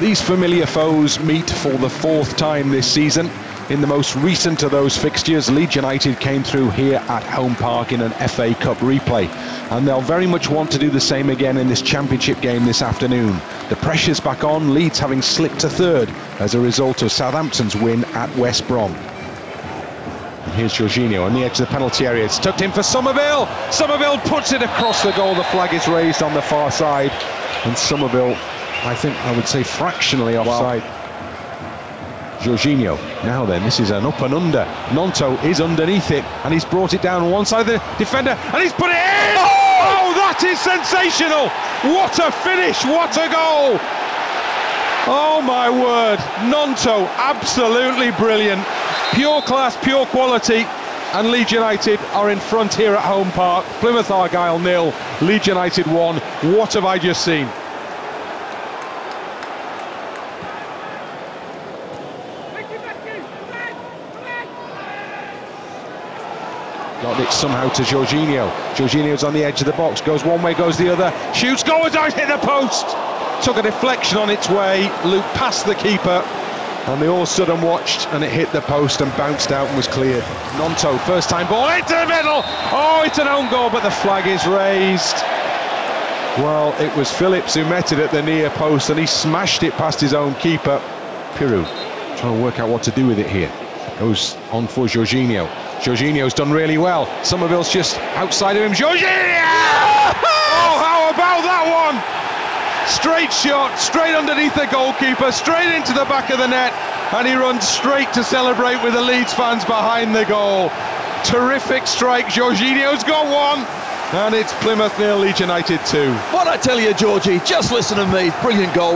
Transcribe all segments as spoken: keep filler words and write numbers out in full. These familiar foes meet for the fourth time this season. In the most recent of those fixtures, Leeds United came through here at Home Park in an F A Cup replay, and they'll very much want to do the same again in this championship game this afternoon. The pressure's back on, Leeds having slipped to third as a result of Southampton's win at West Brom. And here's Jorginho on the edge of the penalty area. It's tucked in for Summerville. Summerville puts it across the goal. The flag is raised on the far side, and Summerville, I think I would say, fractionally offside. Wow. Jorginho, now then, this is an up and under. Gnonto is underneath it, and he's brought it down on one side of the defender, and he's put it in! Oh, that is sensational! What a finish, what a goal! Oh my word, Gnonto, absolutely brilliant. Pure class, pure quality, and Leeds United are in front here at Home Park. Plymouth Argyle nil, Leeds United one. What have I just seen? Got it somehow to Jorginho. Jorginho's on the edge of the box, goes one way, goes the other, shoots, goes out, hit the post! Took a deflection on its way, looped past the keeper, and they all stood and watched, and it hit the post and bounced out and was cleared. Gnonto, first time ball, into the middle! Oh, it's an own goal, but the flag is raised. Well, it was Phillips who met it at the near post, and he smashed it past his own keeper. Piru, trying to work out what to do with it here. Goes on for Jorginho. Jorginho's done really well. Somerville's just outside of him. Jorginho! Oh, how about that one? Straight shot, straight underneath the goalkeeper, straight into the back of the net, and he runs straight to celebrate with the Leeds fans behind the goal. Terrific strike. Jorginho's got one, and it's Plymouth nil, Leeds United two. What I tell you, Georgie, just listen to me. Brilliant goal.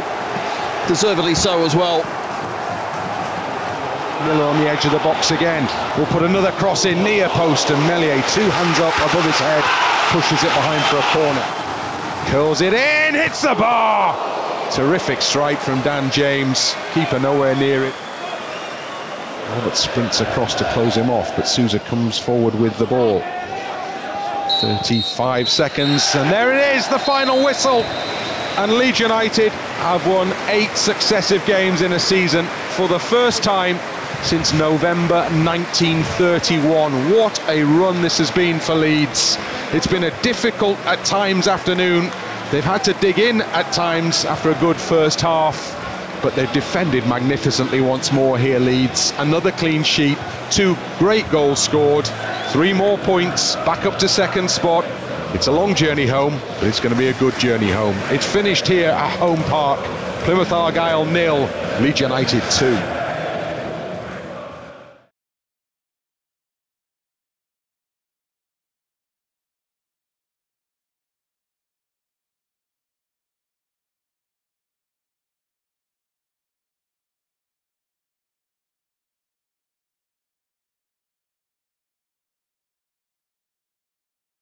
Deservedly so as well. Miller on the edge of the box again. We'll put another cross in, near post, and Meslier, two hands up above his head, pushes it behind for a corner. Curls it in, hits the bar! Terrific strike from Dan James, keeper nowhere near it. Albert sprints across to close him off, but Souza comes forward with the ball. thirty-five seconds, and there it is, the final whistle. And Leeds United have won eight successive games in a season for the first time since November nineteen thirty-one. What a run this has been for Leeds. It's been a difficult at times afternoon. They've had to dig in at times after a good first half, but they've defended magnificently once more here, Leeds. Another clean sheet, two great goals scored, three more points, back up to second spot. It's a long journey home, but it's going to be a good journey home. It's finished here at Home Park. Plymouth Argyle nil, Leeds United two.